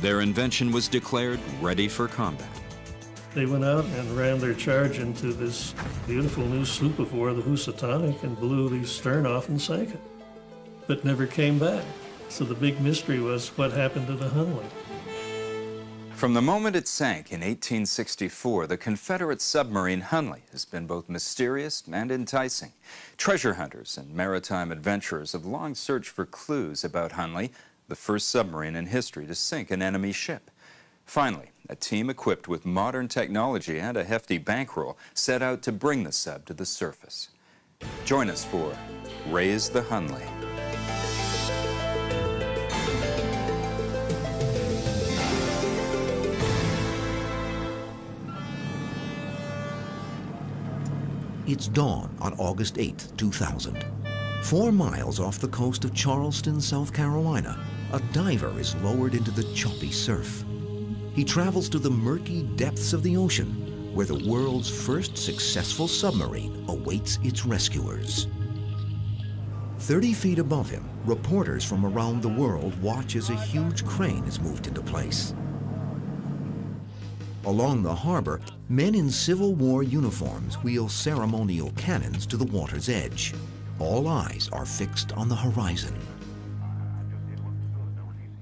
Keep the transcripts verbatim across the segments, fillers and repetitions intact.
Their invention was declared ready for combat. They went out and ran their charge into this beautiful new sloop of war, the Housatonic, and blew the stern off and sank it, but never came back. So the big mystery was what happened to the Hunley. From the moment it sank in eighteen sixty-four, the Confederate submarine Hunley has been both mysterious and enticing. Treasure hunters and maritime adventurers have long searched for clues about Hunley, the first submarine in history to sink an enemy ship. Finally, a team equipped with modern technology and a hefty bankroll set out to bring the sub to the surface. Join us for Raise the Hunley. It's dawn on August eighth, two thousand. Four miles off the coast of Charleston, South Carolina, a diver is lowered into the choppy surf. He travels to the murky depths of the ocean, where the world's first successful submarine awaits its rescuers. thirty feet above him, reporters from around the world watch as a huge crane is moved into place. Along the harbor, men in Civil War uniforms wheel ceremonial cannons to the water's edge. All eyes are fixed on the horizon.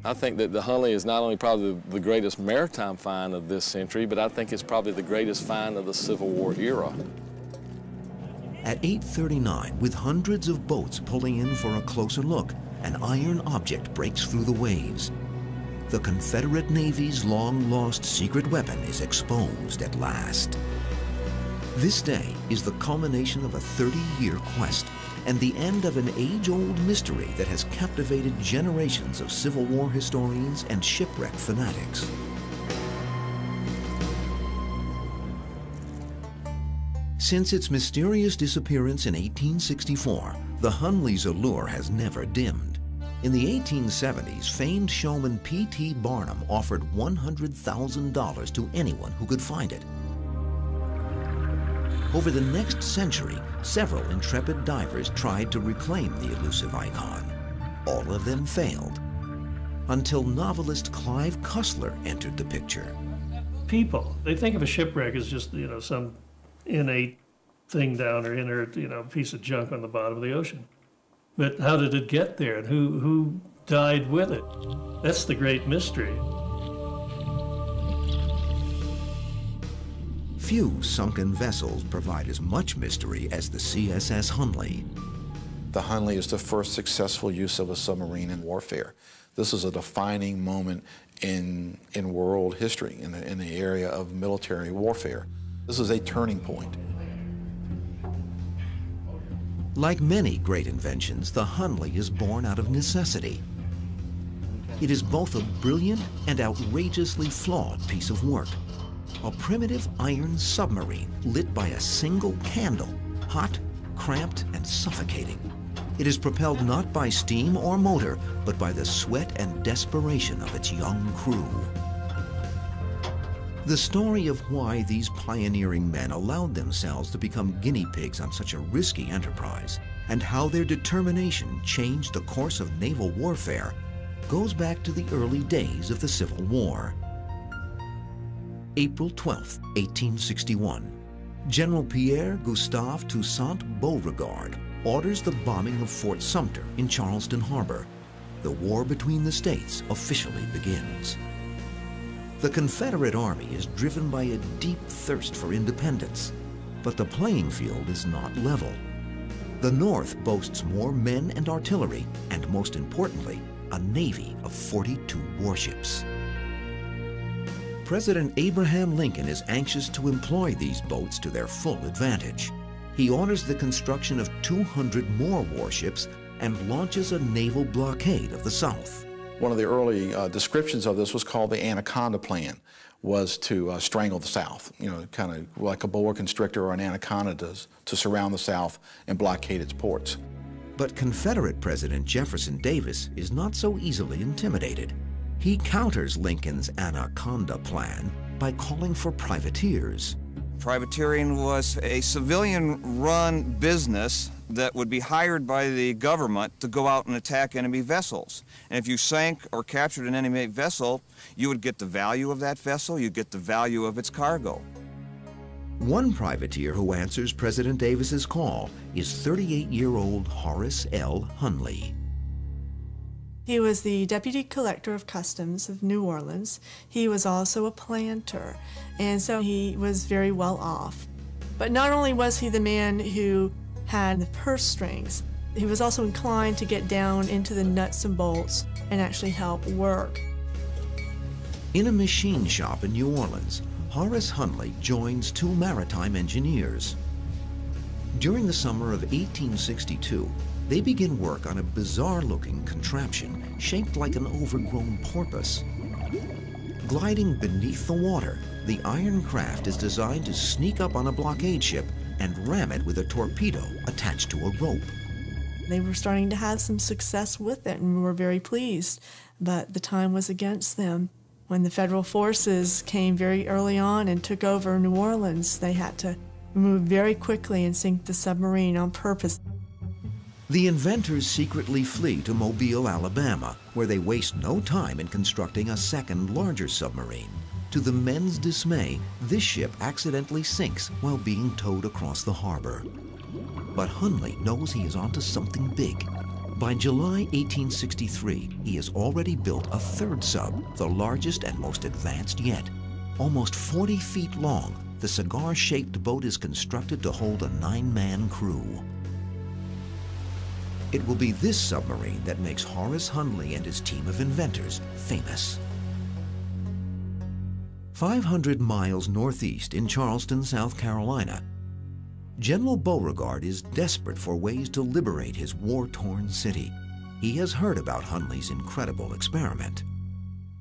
I think that the Hunley is not only probably the greatest maritime find of this century, but I think it's probably the greatest find of the Civil War era. At eight thirty-nine, with hundreds of boats pulling in for a closer look, an iron object breaks through the waves. The Confederate Navy's long-lost secret weapon is exposed at last. This day is the culmination of a thirty-year quest and the end of an age-old mystery that has captivated generations of Civil War historians and shipwreck fanatics. Since its mysterious disappearance in eighteen sixty-four, the Hunley's allure has never dimmed. In the eighteen seventies, famed showman P T Barnum offered one hundred thousand dollars to anyone who could find it. Over the next century, several intrepid divers tried to reclaim the elusive icon. All of them failed, until novelist Clive Cussler entered the picture. People, they think of a shipwreck as just, you know, some innate thing down or inert, you know, piece of junk on the bottom of the ocean. But how did it get there, and who, who died with it? That's the great mystery. Few sunken vessels provide as much mystery as the C S S Hunley. The Hunley is the first successful use of a submarine in warfare. This is a defining moment in, in world history, in the, in the area of military warfare. This is a turning point. Like many great inventions, the Hunley is born out of necessity. It is both a brilliant and outrageously flawed piece of work. A primitive iron submarine lit by a single candle, hot, cramped, and suffocating. It is propelled not by steam or motor, but by the sweat and desperation of its young crew. The story of why these pioneering men allowed themselves to become guinea pigs on such a risky enterprise, and how their determination changed the course of naval warfare, goes back to the early days of the Civil War. April twelfth, eighteen sixty-one, General Pierre Gustave Toussaint Beauregard orders the bombing of Fort Sumter in Charleston Harbor. The war between the states officially begins. The Confederate Army is driven by a deep thirst for independence, but the playing field is not level. The North boasts more men and artillery, and most importantly, a navy of forty-two warships. President Abraham Lincoln is anxious to employ these boats to their full advantage. He orders the construction of two hundred more warships and launches a naval blockade of the South. One of the early uh, descriptions of this was called the Anaconda Plan, was to uh, strangle the South, you know, kind of like a boa constrictor or an anaconda does, to surround the South and blockade its ports. But Confederate President Jefferson Davis is not so easily intimidated. He counters Lincoln's Anaconda Plan by calling for privateers. Privateering was a civilian-run business that would be hired by the government to go out and attack enemy vessels. And if you sank or captured an enemy vessel, you would get the value of that vessel, you'd get the value of its cargo. One privateer who answers President Davis's call is thirty-eight-year-old Horace L. Hunley. He was the deputy collector of customs of New Orleans. He was also a planter, and so he was very well off. But not only was he the man who had the purse strings, he was also inclined to get down into the nuts and bolts and actually help work. In a machine shop in New Orleans, Horace Hunley joins two maritime engineers. During the summer of eighteen sixty-two, they begin work on a bizarre-looking contraption shaped like an overgrown porpoise. Gliding beneath the water, the iron craft is designed to sneak up on a blockade ship and ram it with a torpedo attached to a rope. They were starting to have some success with it and were very pleased, but the time was against them. When the federal forces came very early on and took over New Orleans, they had to move very quickly and sink the submarine on purpose. The inventors secretly flee to Mobile, Alabama, where they waste no time in constructing a second, larger submarine. To the men's dismay, this ship accidentally sinks while being towed across the harbor. But Hunley knows he is onto something big. By July eighteen sixty-three, he has already built a third sub, the largest and most advanced yet. Almost forty feet long, the cigar-shaped boat is constructed to hold a nine-man crew. It will be this submarine that makes Horace Hunley and his team of inventors famous. five hundred miles northeast in Charleston, South Carolina, General Beauregard is desperate for ways to liberate his war-torn city. He has heard about Hunley's incredible experiment.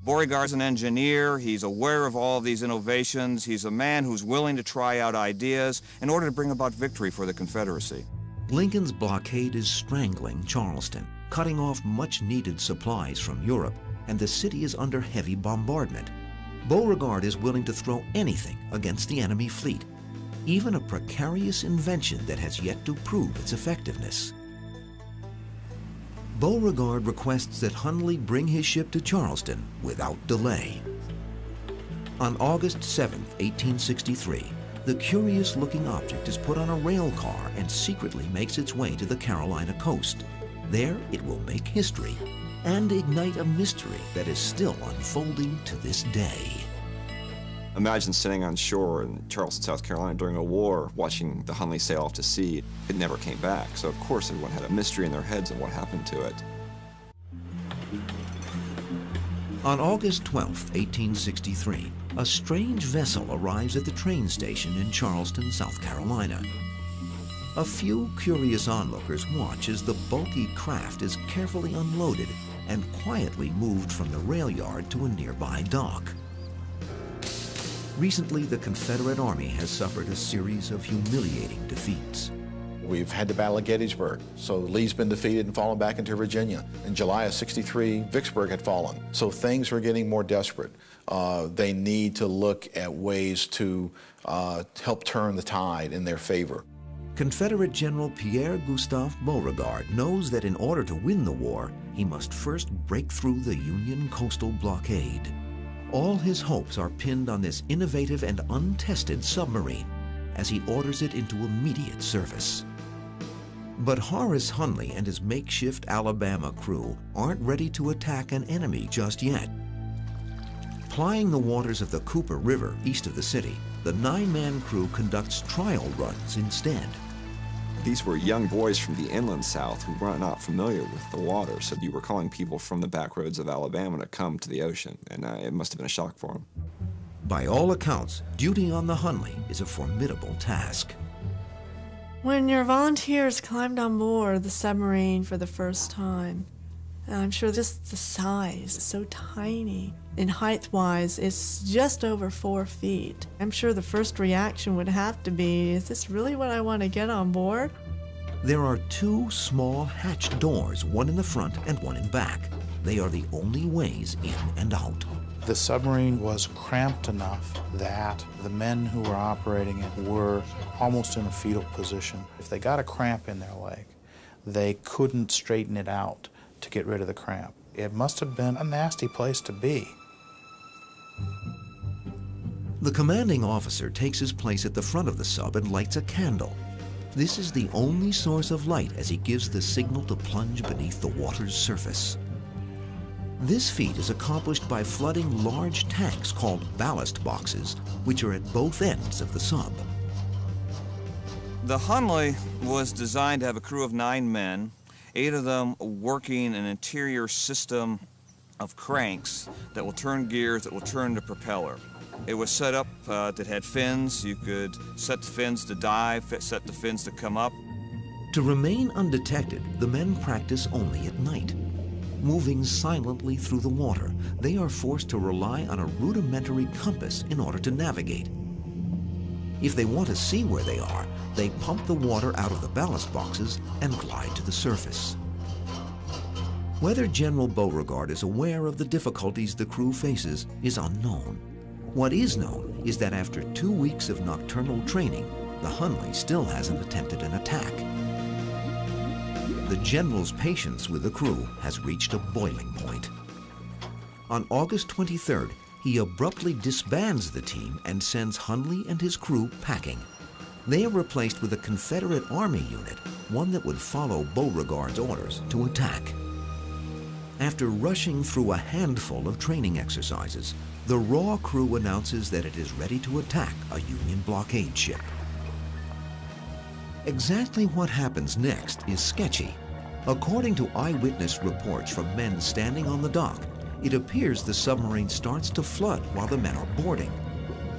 Beauregard's an engineer. He's aware of all these innovations. He's a man who's willing to try out ideas in order to bring about victory for the Confederacy. Lincoln's blockade is strangling Charleston, cutting off much-needed supplies from Europe, and the city is under heavy bombardment. Beauregard is willing to throw anything against the enemy fleet, even a precarious invention that has yet to prove its effectiveness. Beauregard requests that Hunley bring his ship to Charleston without delay. On August seventh, eighteen sixty-three, the curious-looking object is put on a rail car and secretly makes its way to the Carolina coast. There, it will make history and ignite a mystery that is still unfolding to this day. Imagine sitting on shore in Charleston, South Carolina during a war, watching the Hunley sail off to sea. It never came back, so of course everyone had a mystery in their heads of what happened to it. On August twelfth, eighteen sixty-three, a strange vessel arrives at the train station in Charleston, South Carolina. A few curious onlookers watch as the bulky craft is carefully unloaded and quietly moved from the rail yard to a nearby dock. Recently, the Confederate Army has suffered a series of humiliating defeats. We've had the Battle of Gettysburg, so Lee's been defeated and fallen back into Virginia. In July of sixty-three, Vicksburg had fallen, so things were getting more desperate. Uh, they need to look at ways to uh, help turn the tide in their favor. Confederate General Pierre Gustave Beauregard knows that in order to win the war, he must first break through the Union coastal blockade. All his hopes are pinned on this innovative and untested submarine as he orders it into immediate service. But Horace Hunley and his makeshift Alabama crew aren't ready to attack an enemy just yet. Plying the waters of the Cooper River east of the city, the nine-man crew conducts trial runs instead. These were young boys from the inland South who were not familiar with the water, so you were calling people from the back roads of Alabama to come to the ocean, and uh, it must have been a shock for them. By all accounts, duty on the Hunley is a formidable task. When your volunteers climbed on board the submarine for the first time, I'm sure just the size is so tiny. In height-wise, it's just over four feet. I'm sure the first reaction would have to be, is this really what I want to get on board? There are two small hatch doors, one in the front and one in back. They are the only ways in and out. The submarine was cramped enough that the men who were operating it were almost in a fetal position. If they got a cramp in their leg, they couldn't straighten it out to get rid of the cramp. It must have been a nasty place to be. The commanding officer takes his place at the front of the sub and lights a candle. This is the only source of light as he gives the signal to plunge beneath the water's surface. This feat is accomplished by flooding large tanks called ballast boxes, which are at both ends of the sub. The Hunley was designed to have a crew of nine men, eight of them working an interior system of cranks that will turn gears, that will turn the propeller. It was set up uh, that had fins. You could set the fins to dive, set the fins to come up. To remain undetected, the men practice only at night. Moving silently through the water, they are forced to rely on a rudimentary compass in order to navigate. If they want to see where they are, they pump the water out of the ballast boxes and glide to the surface. Whether General Beauregard is aware of the difficulties the crew faces is unknown. What is known is that after two weeks of nocturnal training, the Hunley still hasn't attempted an attack. The General's patience with the crew has reached a boiling point. On August twenty-third, he abruptly disbands the team and sends Hunley and his crew packing. They are replaced with a Confederate Army unit, one that would follow Beauregard's orders to attack. After rushing through a handful of training exercises, the raw crew announces that it is ready to attack a Union blockade ship. Exactly what happens next is sketchy. According to eyewitness reports from men standing on the dock, it appears the submarine starts to flood while the men are boarding.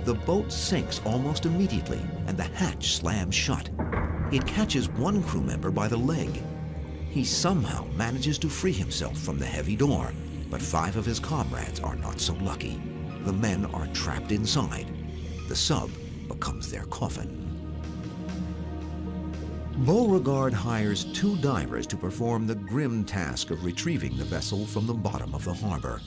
The boat sinks almost immediately and the hatch slams shut. It catches one crew member by the leg. He somehow manages to free himself from the heavy door. But five of his comrades are not so lucky. The men are trapped inside. The sub becomes their coffin. Beauregard hires two divers to perform the grim task of retrieving the vessel from the bottom of the harbor.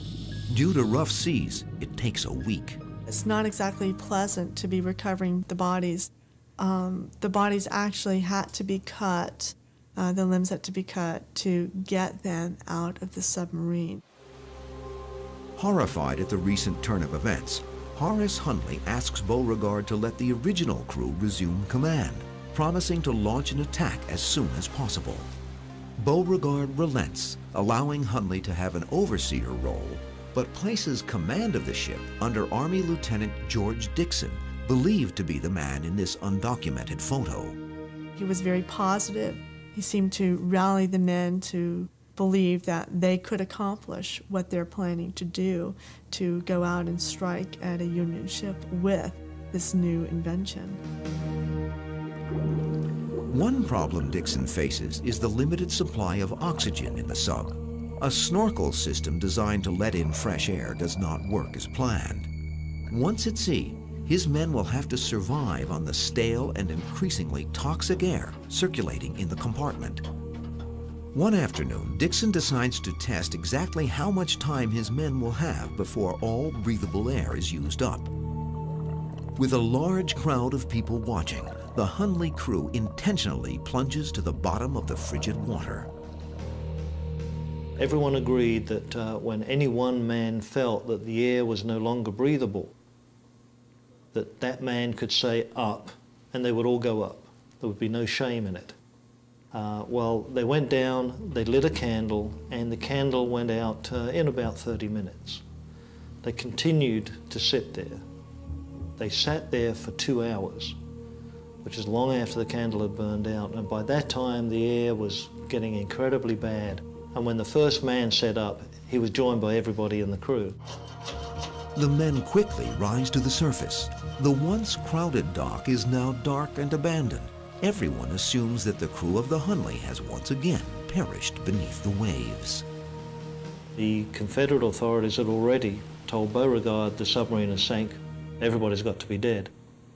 Due to rough seas, it takes a week. It's not exactly pleasant to be recovering the bodies. Um, the bodies actually had to be cut, uh, the limbs had to be cut to get them out of the submarine. Horrified at the recent turn of events, Horace Hunley asks Beauregard to let the original crew resume command, promising to launch an attack as soon as possible. Beauregard relents, allowing Hunley to have an overseer role, but places command of the ship under Army Lieutenant George Dixon, believed to be the man in this undocumented photo. He was very positive. He seemed to rally the men to believe that they could accomplish what they're planning to do, to go out and strike at a Union ship with this new invention. One problem Dixon faces is the limited supply of oxygen in the sub. A snorkel system designed to let in fresh air does not work as planned. Once at sea, his men will have to survive on the stale and increasingly toxic air circulating in the compartment. One afternoon, Dixon decides to test exactly how much time his men will have before all breathable air is used up. With a large crowd of people watching, the Hunley crew intentionally plunges to the bottom of the frigid water. Everyone agreed that uh, when any one man felt that the air was no longer breathable, that that man could say up, and they would all go up. There would be no shame in it. Uh, well, they went down, they lit a candle, and the candle went out uh, in about thirty minutes. They continued to sit there. They sat there for two hours, which is long after the candle had burned out, and by that time the air was getting incredibly bad. And when the first man set up, he was joined by everybody in the crew. The men quickly rise to the surface. The once crowded dock is now dark and abandoned. Everyone assumes that the crew of the Hunley has once again perished beneath the waves. The Confederate authorities had already told Beauregard the submarine has sank. Everybody's got to be dead.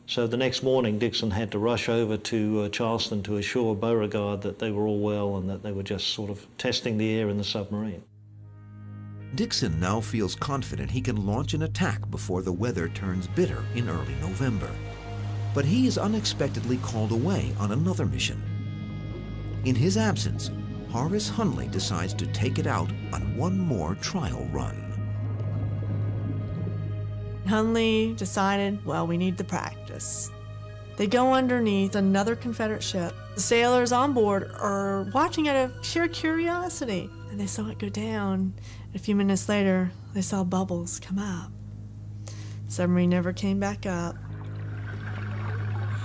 So the next morning, Dixon had to rush over to uh, Charleston to assure Beauregard that they were all well and that they were just sort of testing the air in the submarine. Dixon now feels confident he can launch an attack before the weather turns bitter in early November. But he is unexpectedly called away on another mission. In his absence, Horace Hunley decides to take it out on one more trial run. Hunley decided, well, we need to practice. They go underneath another Confederate ship. The sailors on board are watching out of sheer curiosity, and they saw it go down. A few minutes later, they saw bubbles come up. The submarine never came back up.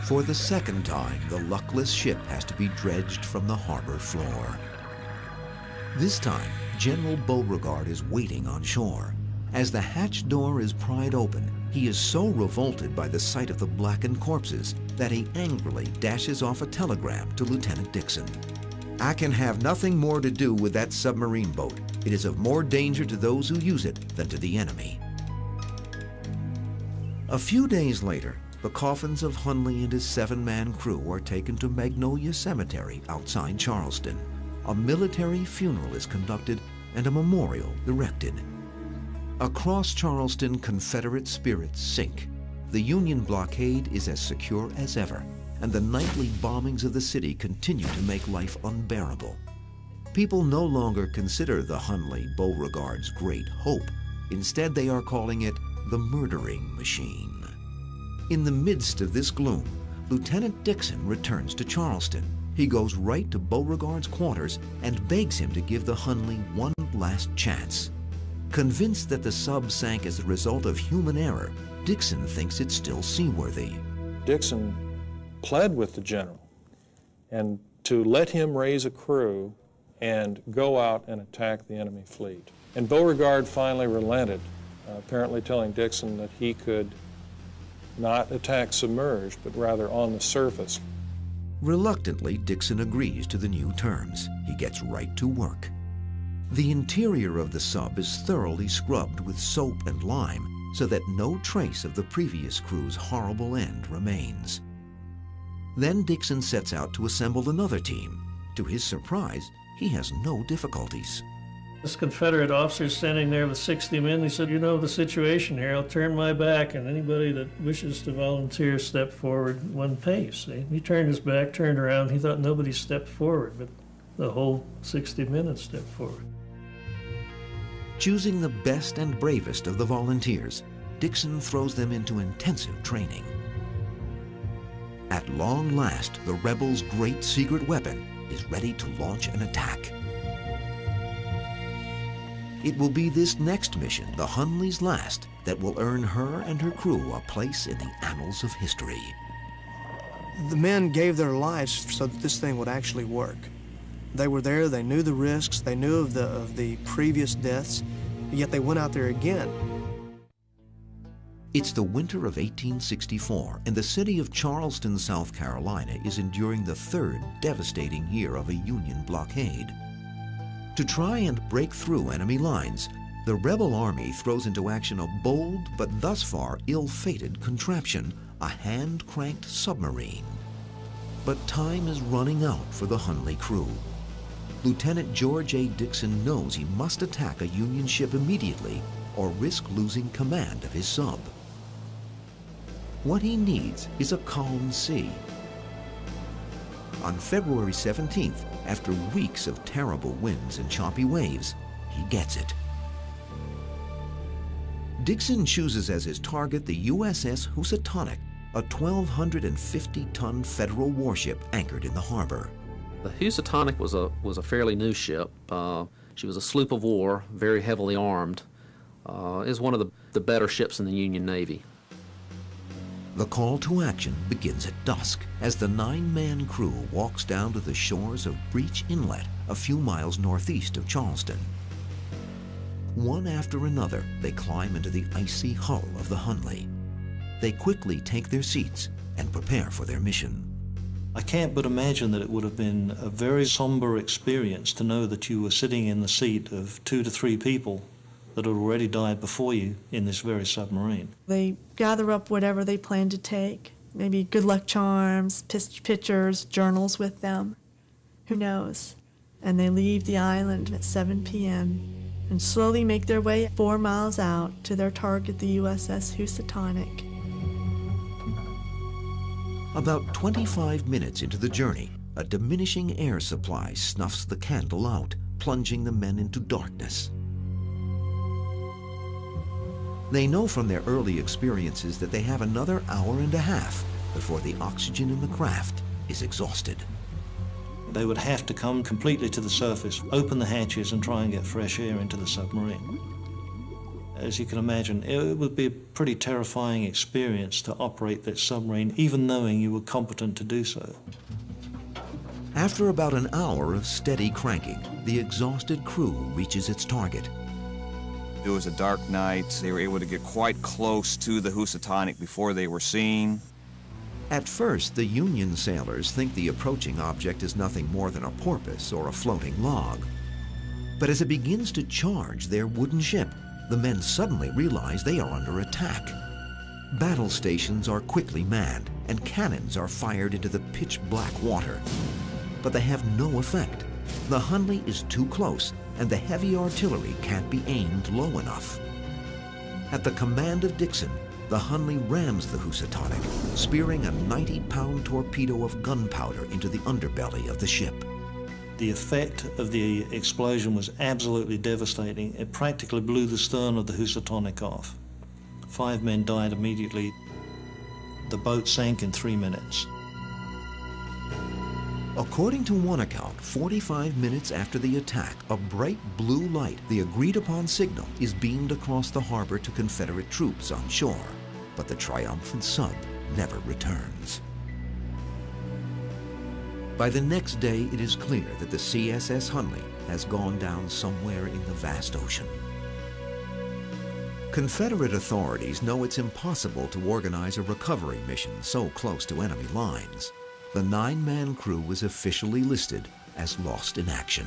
For the second time, the luckless ship has to be dredged from the harbor floor. This time, General Beauregard is waiting on shore. As the hatch door is pried open, he is so revolted by the sight of the blackened corpses that he angrily dashes off a telegram to Lieutenant Dixon. "I can have nothing more to do with that submarine boat. It is of more danger to those who use it than to the enemy." A few days later, the coffins of Hunley and his seven-man crew are taken to Magnolia Cemetery outside Charleston. A military funeral is conducted and a memorial erected. Across Charleston, Confederate spirits sink. The Union blockade is as secure as ever, and the nightly bombings of the city continue to make life unbearable. People no longer consider the Hunley Beauregard's great hope. Instead, they are calling it the murdering machine. In the midst of this gloom, Lieutenant Dixon returns to Charleston. He goes right to Beauregard's quarters and begs him to give the Hunley one last chance. Convinced that the sub sank as a result of human error, Dixon thinks it's still seaworthy. Dixon pled with the general and to let him raise a crew and go out and attack the enemy fleet. And Beauregard finally relented, uh, apparently telling Dixon that he could not attack submerged, but rather on the surface. Reluctantly, Dixon agrees to the new terms. He gets right to work. The interior of the sub is thoroughly scrubbed with soap and lime so that no trace of the previous crew's horrible end remains. Then Dixon sets out to assemble another team. To his surprise, he has no difficulties. This Confederate officer standing there with sixty men, he said, "You know the situation here. I'll turn my back, and anybody that wishes to volunteer step forward one pace." He turned his back, turned around. He thought nobody stepped forward, but the whole sixty men had stepped forward. Choosing the best and bravest of the volunteers, Dixon throws them into intensive training. At long last, the rebels' great secret weapon is ready to launch an attack. It will be this next mission, the Hunley's last, that will earn her and her crew a place in the annals of history. The men gave their lives so that this thing would actually work. They were there, they knew the risks, they knew of the, of the previous deaths, yet they went out there again. It's the winter of eighteen sixty-four, and the city of Charleston, South Carolina, is enduring the third devastating year of a Union blockade. To try and break through enemy lines, the rebel army throws into action a bold but thus far ill-fated contraption, a hand-cranked submarine. But time is running out for the Hunley crew. Lieutenant George A. Dixon knows he must attack a Union ship immediately or risk losing command of his sub. What he needs is a calm sea. On February seventeenth, after weeks of terrible winds and choppy waves, he gets it. Dixon chooses as his target the U S S Housatonic, a one thousand two hundred fifty ton Federal warship anchored in the harbor. The Housatonic was a, was a fairly new ship. Uh, she was a sloop of war, very heavily armed. Uh, it was one of the, the better ships in the Union Navy. The call to action begins at dusk as the nine-man crew walks down to the shores of Breach Inlet, a few miles northeast of Charleston. One after another, they climb into the icy hull of the Hunley. They quickly take their seats and prepare for their mission. I can't but imagine that it would have been a very somber experience to know that you were sitting in the seat of two to three people that had already died before you in this very submarine. They gather up whatever they plan to take, maybe good luck charms, pictures, journals with them, who knows? And they leave the island at seven p m and slowly make their way four miles out to their target, the U S S Housatonic. About twenty-five minutes into the journey, a diminishing air supply snuffs the candle out, plunging the men into darkness. They know from their early experiences that they have another hour and a half before the oxygen in the craft is exhausted. They would have to come completely to the surface, open the hatches and try and get fresh air into the submarine. As you can imagine, it would be a pretty terrifying experience to operate that submarine, even knowing you were competent to do so. After about an hour of steady cranking, the exhausted crew reaches its target. It was a dark night. They were able to get quite close to the Housatonic before they were seen. At first, the Union sailors think the approaching object is nothing more than a porpoise or a floating log. But as it begins to charge their wooden ship, the men suddenly realize they are under attack. Battle stations are quickly manned, and cannons are fired into the pitch-black water. But they have no effect. The Hunley is too close, and the heavy artillery can't be aimed low enough. At the command of Dixon, the Hunley rams the Housatonic, spearing a ninety-pound torpedo of gunpowder into the underbelly of the ship. The effect of the explosion was absolutely devastating. It practically blew the stern of the Housatonic off. Five men died immediately. The boat sank in three minutes. According to one account, forty-five minutes after the attack, a bright blue light, the agreed-upon signal, is beamed across the harbor to Confederate troops on shore. But the triumphant sub never returns. By the next day, it is clear that the C S S Hunley has gone down somewhere in the vast ocean. Confederate authorities know it's impossible to organize a recovery mission so close to enemy lines. The nine-man crew was officially listed as lost in action.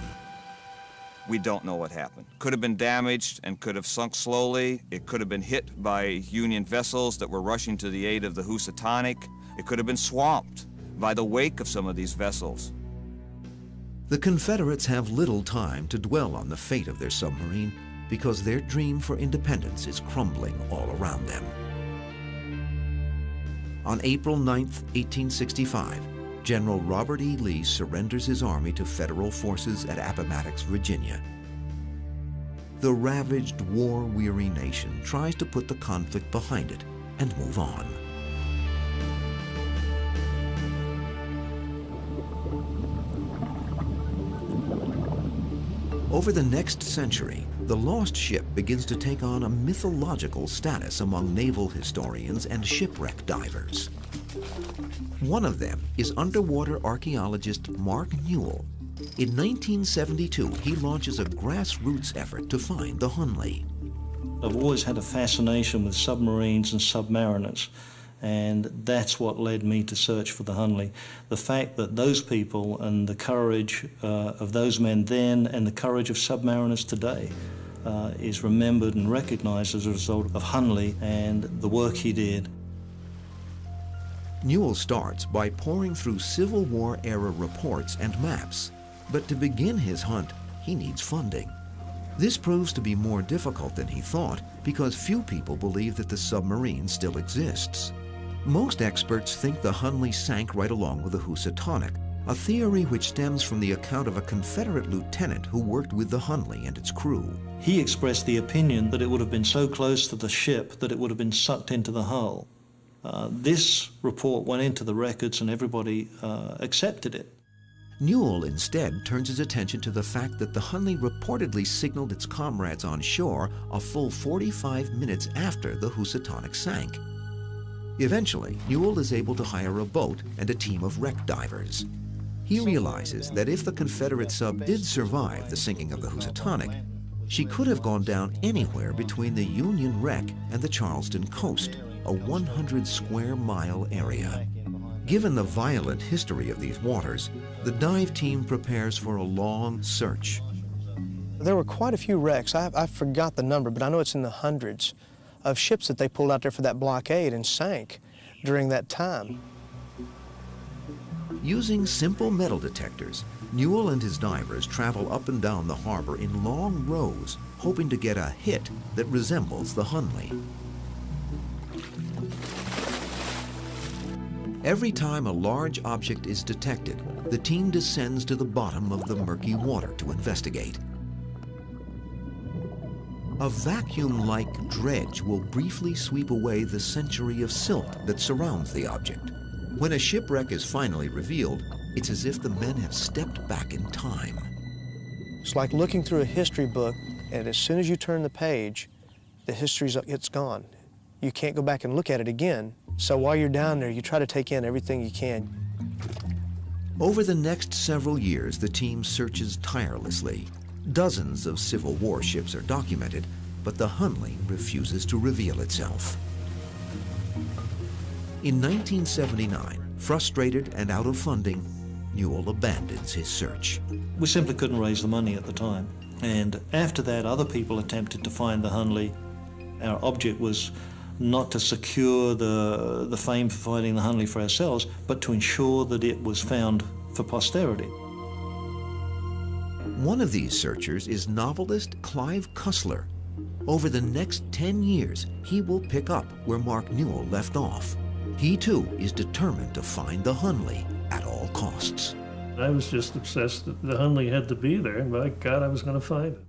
We don't know what happened. Could have been damaged and could have sunk slowly. It could have been hit by Union vessels that were rushing to the aid of the Housatonic. It could have been swamped by the wake of some of these vessels. The Confederates have little time to dwell on the fate of their submarine because their dream for independence is crumbling all around them. On April ninth, eighteen sixty-five, General Robert E. Lee surrenders his army to federal forces at Appomattox, Virginia. The ravaged, war-weary nation tries to put the conflict behind it and move on. Over the next century, the lost ship begins to take on a mythological status among naval historians and shipwreck divers. One of them is underwater archaeologist Mark Newell. In nineteen seventy-two, he launches a grassroots effort to find the Hunley. I've always had a fascination with submarines and submariners, and that's what led me to search for the Hunley. The fact that those people and the courage uh, of those men then and the courage of submariners today uh, is remembered and recognized as a result of Hunley and the work he did. Newell starts by poring through Civil War-era reports and maps, but to begin his hunt, he needs funding. This proves to be more difficult than he thought because few people believe that the submarine still exists. Most experts think the Hunley sank right along with the Housatonic, a theory which stems from the account of a Confederate lieutenant who worked with the Hunley and its crew. He expressed the opinion that it would have been so close to the ship that it would have been sucked into the hull. Uh, this report went into the records and everybody uh, accepted it. Newell instead turns his attention to the fact that the Hunley reportedly signaled its comrades on shore a full forty-five minutes after the Housatonic sank. Eventually, Newell is able to hire a boat and a team of wreck divers. He realizes that if the Confederate sub did survive the sinking of the Housatonic, she could have gone down anywhere between the Union wreck and the Charleston coast, a one hundred square mile area. Given the violent history of these waters, the dive team prepares for a long search. There were quite a few wrecks. I, I forgot the number, but I know it's in the hundreds of ships that they pulled out there for that blockade and sank during that time. Using simple metal detectors, Newell and his divers travel up and down the harbor in long rows, hoping to get a hit that resembles the Hunley. Every time a large object is detected, the team descends to the bottom of the murky water to investigate. A vacuum-like dredge will briefly sweep away the century of silt that surrounds the object. When a shipwreck is finally revealed, it's as if the men have stepped back in time. It's like looking through a history book, and as soon as you turn the page, the history's it's gone. You can't go back and look at it again. So while you're down there, you try to take in everything you can. Over the next several years, the team searches tirelessly. Dozens of Civil War ships are documented, but the Hunley refuses to reveal itself. In nineteen seventy-nine, frustrated and out of funding, Newell abandons his search. We simply couldn't raise the money at the time. And after that, other people attempted to find the Hunley. Our object was not to secure the, the fame for finding the Hunley for ourselves, but to ensure that it was found for posterity. One of these searchers is novelist Clive Cussler. Over the next ten years, he will pick up where Mark Newell left off. He, too, is determined to find the Hunley at all costs. I was just obsessed that the Hunley had to be there, and by God, I was going to find it.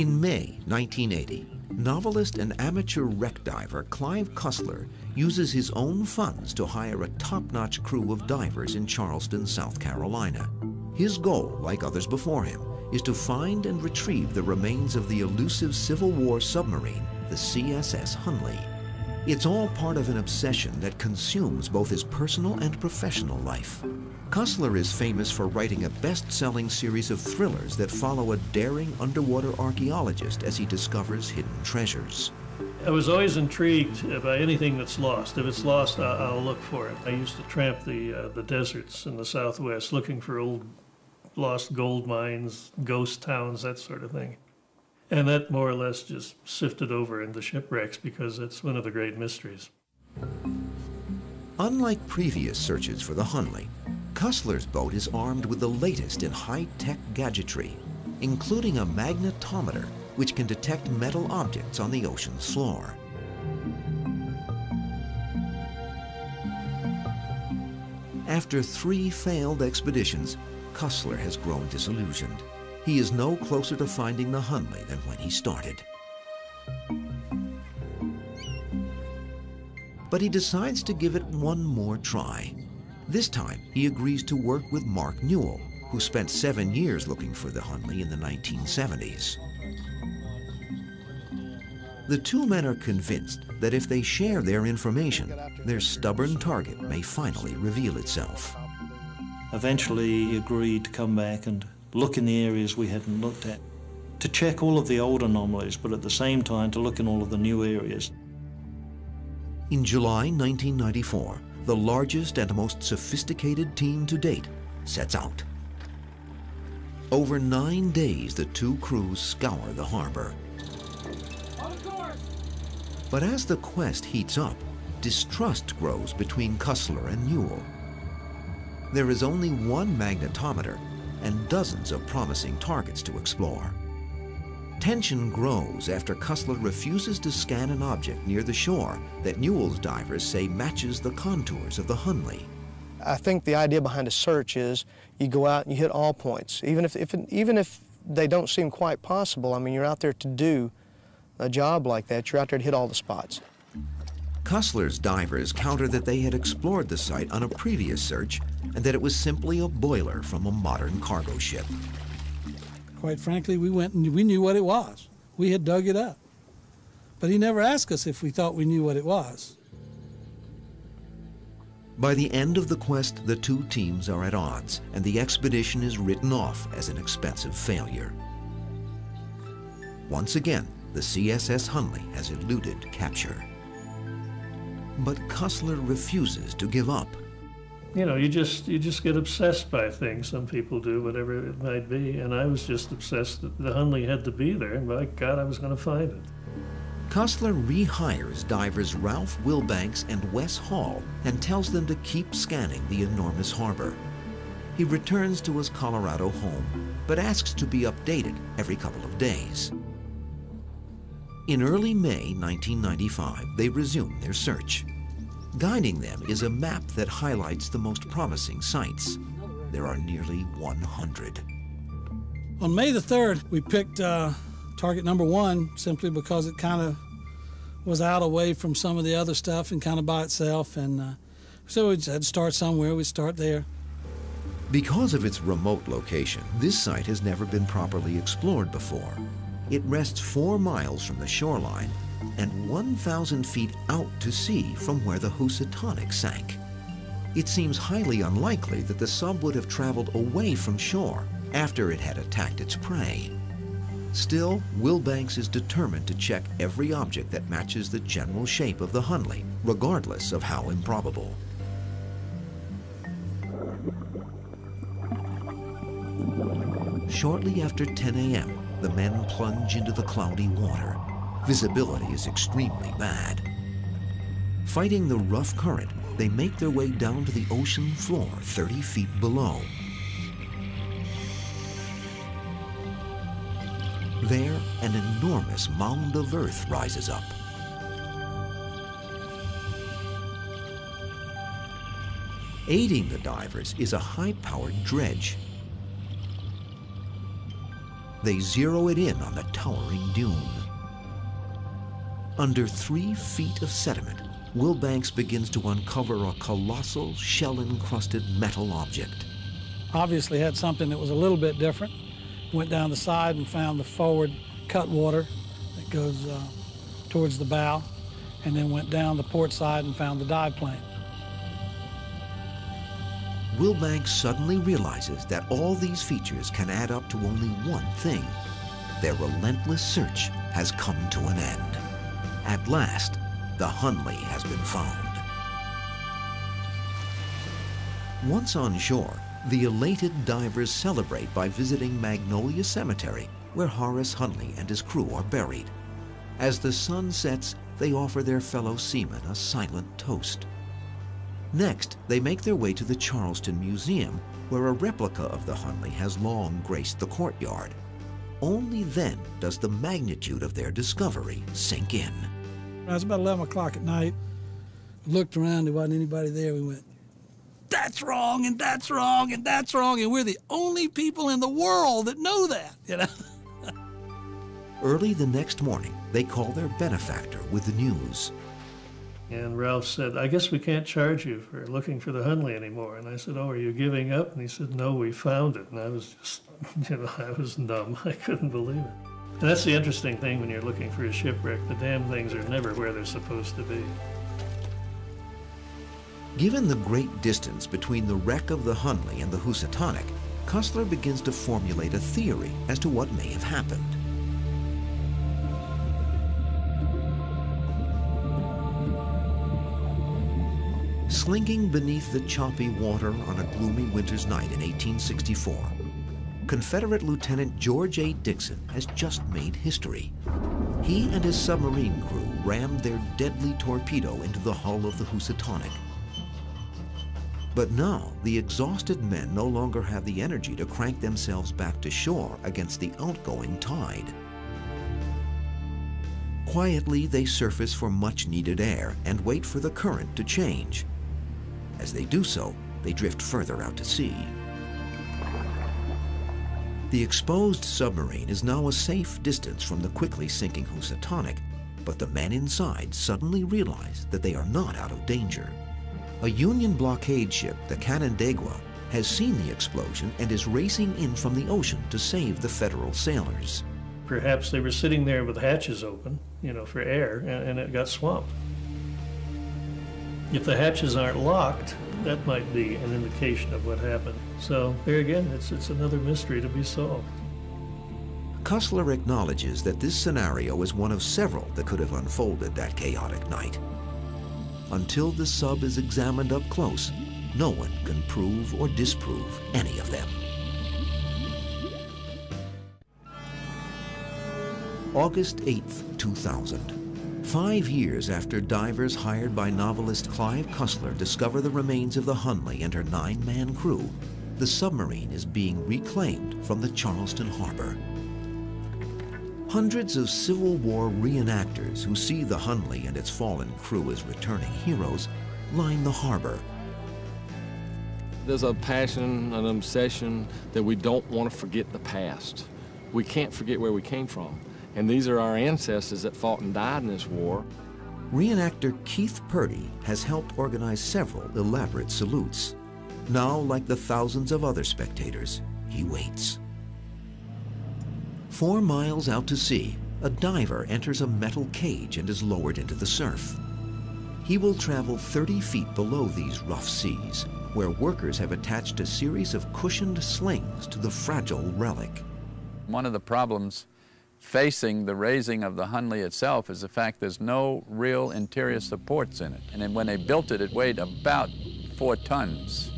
In May nineteen eighty, novelist and amateur wreck diver Clive Cussler uses his own funds to hire a top-notch crew of divers in Charleston, South Carolina. His goal, like others before him, is to find and retrieve the remains of the elusive Civil War submarine, the C S S Hunley. It's all part of an obsession that consumes both his personal and professional life. Cussler is famous for writing a best-selling series of thrillers that follow a daring underwater archaeologist as he discovers hidden treasures. I was always intrigued by anything that's lost. If it's lost, I'll, I'll look for it. I used to tramp the, uh, the deserts in the Southwest looking for old lost gold mines, ghost towns, that sort of thing. And that more or less just sifted over into shipwrecks because it's one of the great mysteries. Unlike previous searches for the Hunley, Cussler's boat is armed with the latest in high-tech gadgetry, including a magnetometer, which can detect metal objects on the ocean's floor. After three failed expeditions, Cussler has grown disillusioned. He is no closer to finding the Hunley than when he started. But he decides to give it one more try. This time, he agrees to work with Mark Newell, who spent seven years looking for the Hunley in the nineteen seventies. The two men are convinced that if they share their information, their stubborn target may finally reveal itself. Eventually, he agreed to come back and look in the areas we hadn't looked at, to check all of the old anomalies, but at the same time to look in all of the new areas. In July nineteen ninety-four, the largest and most sophisticated team to date sets out. Over nine days, the two crews scour the harbor. But as the quest heats up, distrust grows between Cussler and Newell. There is only one magnetometer and dozens of promising targets to explore. Tension grows after Cussler refuses to scan an object near the shore that Newell's divers say matches the contours of the Hunley. I think the idea behind a search is you go out and you hit all points. Even if, if, even if they don't seem quite possible, I mean, you're out there to do a job like that. You're out there to hit all the spots. Cussler's divers counter that they had explored the site on a previous search and that it was simply a boiler from a modern cargo ship. Quite frankly, we went and we knew what it was. We had dug it up. But he never asked us if we thought we knew what it was. By the end of the quest, the two teams are at odds, and the expedition is written off as an expensive failure. Once again, the C S S Hunley has eluded capture. But Cussler refuses to give up. You know, you just, you just get obsessed by things. Some people do, whatever it might be. And I was just obsessed that the Hunley had to be there. And by God, I was going to find it. Cussler rehires divers Ralph Wilbanks and Wes Hall and tells them to keep scanning the enormous harbor. he returns to his Colorado home, but asks to be updated every couple of days. In early May nineteen ninety-five, they resume their search. Guiding them is a map that highlights the most promising sites. There are nearly one hundred. On May the third, we picked uh, target number one simply because it kind of was out away from some of the other stuff and kind of by itself, and uh, so we had to start somewhere. We'd start there. Because of its remote location, this site has never been properly explored before. It rests four miles from the shoreline and one thousand feet out to sea from where the Housatonic sank. It seems highly unlikely that the sub would have traveled away from shore after it had attacked its prey. Still, Wilbanks is determined to check every object that matches the general shape of the Hunley, regardless of how improbable. Shortly after ten A M, the men plunge into the cloudy water. Visibility is extremely bad. Fighting the rough current, they make their way down to the ocean floor thirty feet below. There, an enormous mound of earth rises up. Aiding the divers is a high-powered dredge. They zero it in on the towering dune. Under three feet of sediment, Wilbanks begins to uncover a colossal, shell-encrusted metal object. Obviously had something that was a little bit different. Went down the side and found the forward cutwater that goes uh, towards the bow, and then went down the port side and found the dive plane. Wilbanks suddenly realizes that all these features can add up to only one thing. Their relentless search has come to an end. At last, the Hunley has been found. Once on shore, the elated divers celebrate by visiting Magnolia Cemetery, where Horace Hunley and his crew are buried. As the sun sets, they offer their fellow seamen a silent toast. Next, they make their way to the Charleston Museum, where a replica of the Hunley has long graced the courtyard. Only then does the magnitude of their discovery sink in. It was about eleven o'clock at night. Looked around, there wasn't anybody there. We went, that's wrong, and that's wrong, and that's wrong, and we're the only people in the world that know that, you know? Early the next morning, they call their benefactor with the news. And Ralph said, I guess we can't charge you for looking for the Hunley anymore. And I said, oh, are you giving up? And he said, no, we found it. And I was just, you know, I was numb. I couldn't believe it. And that's the interesting thing when you're looking for a shipwreck. The damn things are never where they're supposed to be. Given the great distance between the wreck of the Hunley and the Housatonic, Cussler begins to formulate a theory as to what may have happened. Slinking beneath the choppy water on a gloomy winter's night in eighteen sixty-four, Confederate Lieutenant George A. Dixon has just made history. He and his submarine crew rammed their deadly torpedo into the hull of the Housatonic. But now, the exhausted men no longer have the energy to crank themselves back to shore against the outgoing tide. Quietly, they surface for much-needed air and wait for the current to change. As they do so, they drift further out to sea. The exposed submarine is now a safe distance from the quickly sinking Housatonic, but the men inside suddenly realize that they are not out of danger. A Union blockade ship, the Canandaigua, has seen the explosion and is racing in from the ocean to save the Federal sailors. Perhaps they were sitting there with hatches open, you know, for air, and, and it got swamped. If the hatches aren't locked, that might be an indication of what happened. So there again, it's, it's another mystery to be solved. Cussler acknowledges that this scenario is one of several that could have unfolded that chaotic night. Until the sub is examined up close, no one can prove or disprove any of them. August eighth, two thousand. Five years after divers hired by novelist Clive Cussler discover the remains of the Hunley and her nine-man crew, the submarine is being reclaimed from the Charleston harbor. Hundreds of Civil War reenactors who see the Hunley and its fallen crew as returning heroes line the harbor. There's a passion, an obsession that we don't want to forget the past. We can't forget where we came from. And these are our ancestors that fought and died in this war. Reenactor Keith Purdy has helped organize several elaborate salutes. Now, like the thousands of other spectators, he waits. Four miles out to sea, a diver enters a metal cage and is lowered into the surf. He will travel thirty feet below these rough seas, where workers have attached a series of cushioned slings to the fragile relic. One of the problems facing the raising of the Hunley itself is the fact there's no real interior supports in it. And then when they built it, it weighed about four tons.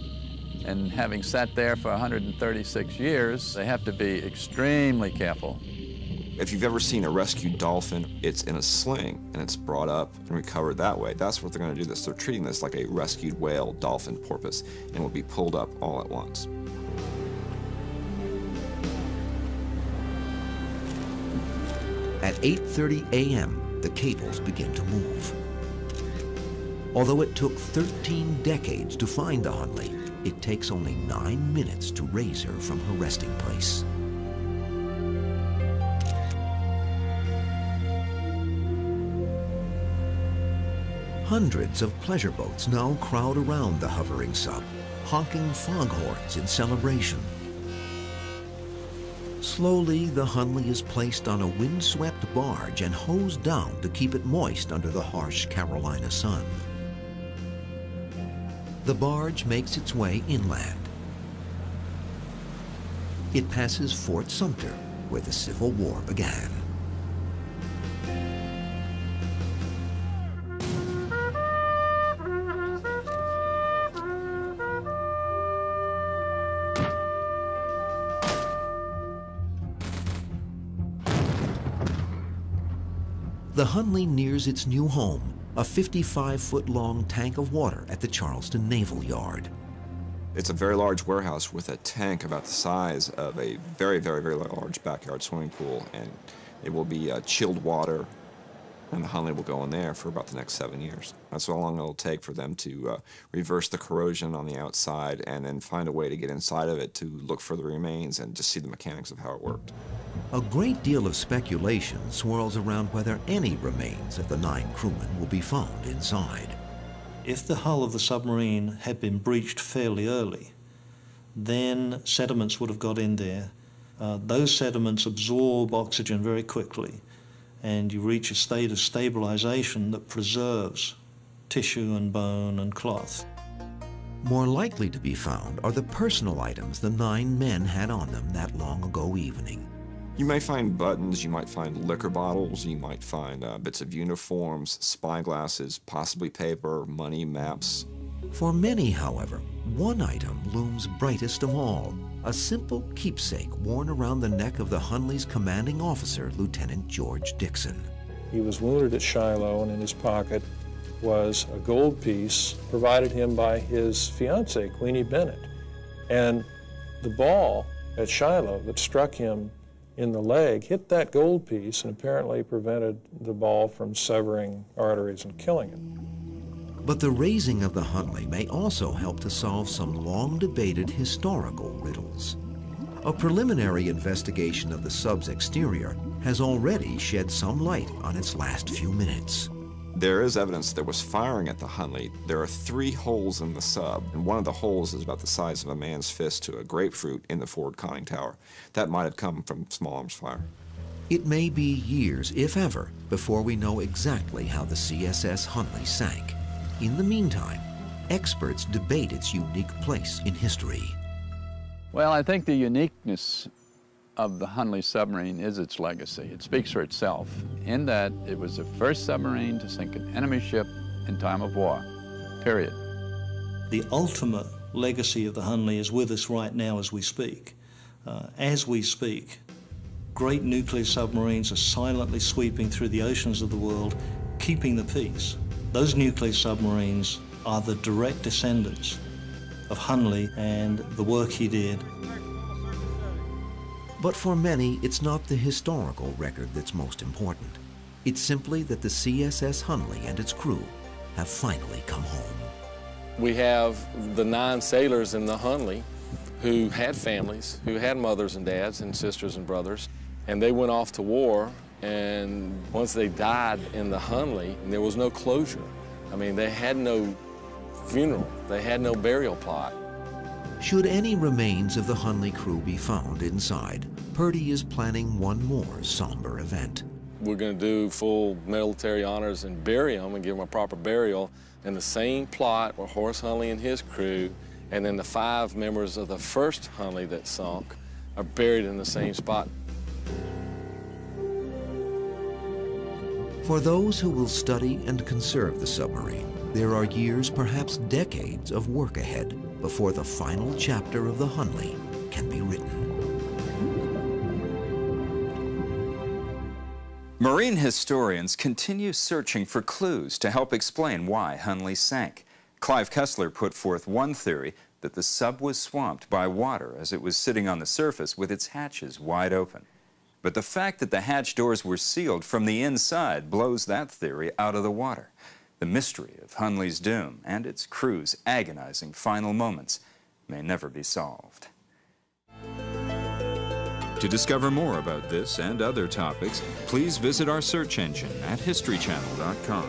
And having sat there for one hundred thirty-six years, they have to be extremely careful. If you've ever seen a rescued dolphin, it's in a sling, and it's brought up and recovered that way. That's what they're going to do this. They're treating this like a rescued whale, dolphin, porpoise, and will be pulled up all at once. At eight thirty a m, the cables begin to move. Although it took thirteen decades to find the Hunley, it takes only nine minutes to raise her from her resting place. Hundreds of pleasure boats now crowd around the hovering sub, honking foghorns in celebration. Slowly, the Hunley is placed on a windswept barge and hosed down to keep it moist under the harsh Carolina sun. The barge makes its way inland. It passes Fort Sumter, where the Civil War began. The Hunley nears its new home, a fifty-five foot long tank of water at the Charleston Naval Yard. It's a very large warehouse with a tank about the size of a very, very, very large backyard swimming pool, and it will be uh, chilled water, and the Hunley will go in there for about the next seven years. That's how long it'll take for them to uh, reverse the corrosion on the outside and then find a way to get inside of it to look for the remains and just see the mechanics of how it worked. A great deal of speculation swirls around whether any remains of the nine crewmen will be found inside. If the hull of the submarine had been breached fairly early, then sediments would have got in there. Uh, those sediments absorb oxygen very quickly, and you reach a state of stabilization that preserves tissue and bone and cloth. More likely to be found are the personal items the nine men had on them that long ago evening. You may find buttons, you might find liquor bottles, you might find uh, bits of uniforms, spyglasses, possibly paper, money, maps. For many, however, one item looms brightest of all, a simple keepsake worn around the neck of the Hunley's commanding officer, Lieutenant George Dixon. He was wounded at Shiloh, and in his pocket was a gold piece provided him by his fiancée, Queenie Bennett. And the ball at Shiloh that struck him in the leg hit that gold piece and apparently prevented the ball from severing arteries and killing it. But the raising of the Hunley may also help to solve some long-debated historical riddles. A preliminary investigation of the sub's exterior has already shed some light on its last few minutes. There is evidence there was firing at the Hunley. There are three holes in the sub, and one of the holes is about the size of a man's fist to a grapefruit in the forward conning tower. That might have come from small arms fire. It may be years, if ever, before we know exactly how the C S S Hunley sank. In the meantime, experts debate its unique place in history. Well, I think the uniqueness of the Hunley submarine is its legacy. It speaks for itself in that it was the first submarine to sink an enemy ship in time of war, period. The ultimate legacy of the Hunley is with us right now as we speak. Uh, as we speak, great nuclear submarines are silently sweeping through the oceans of the world, keeping the peace. Those nuclear submarines are the direct descendants of Hunley and the work he did. But for many, it's not the historical record that's most important. It's simply that the C S S Hunley and its crew have finally come home. We have the nine sailors in the Hunley who had families, who had mothers and dads and sisters and brothers, and they went off to war, and once they died in the Hunley, there was no closure. I mean, they had no funeral. They had no burial plot. Should any remains of the Hunley crew be found inside, Purdy is planning one more somber event. We're going to do full military honors and bury them and give them a proper burial in the same plot where Horace Hunley and his crew, and then the five members of the first Hunley that sunk, are buried in the same spot. For those who will study and conserve the submarine, there are years, perhaps decades, of work ahead before the final chapter of the Hunley can be written. Marine historians continue searching for clues to help explain why Hunley sank. Clive Cussler put forth one theory, that the sub was swamped by water as it was sitting on the surface with its hatches wide open. But the fact that the hatch doors were sealed from the inside blows that theory out of the water. The mystery of Hunley's doom and its crew's agonizing final moments may never be solved. To discover more about this and other topics, please visit our search engine at history channel dot com.